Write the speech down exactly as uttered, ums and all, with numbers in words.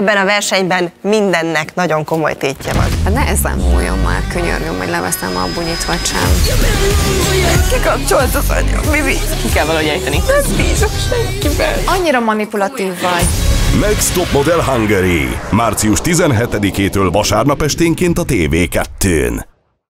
Ebben a versenyben mindennek nagyon komoly tétje van. Hát ne ezen múljon már, könyörgöm, hogy leveszem a bunyit vagy sem. Kikapcsolt az anyag, Bibi. Ki kell valahogy ejteni. Nem bízok senkiben. Annyira manipulatív vagy. Next Top Model Hungary. március tizenhetedikétől vasárnap esténként a té vé kettőn.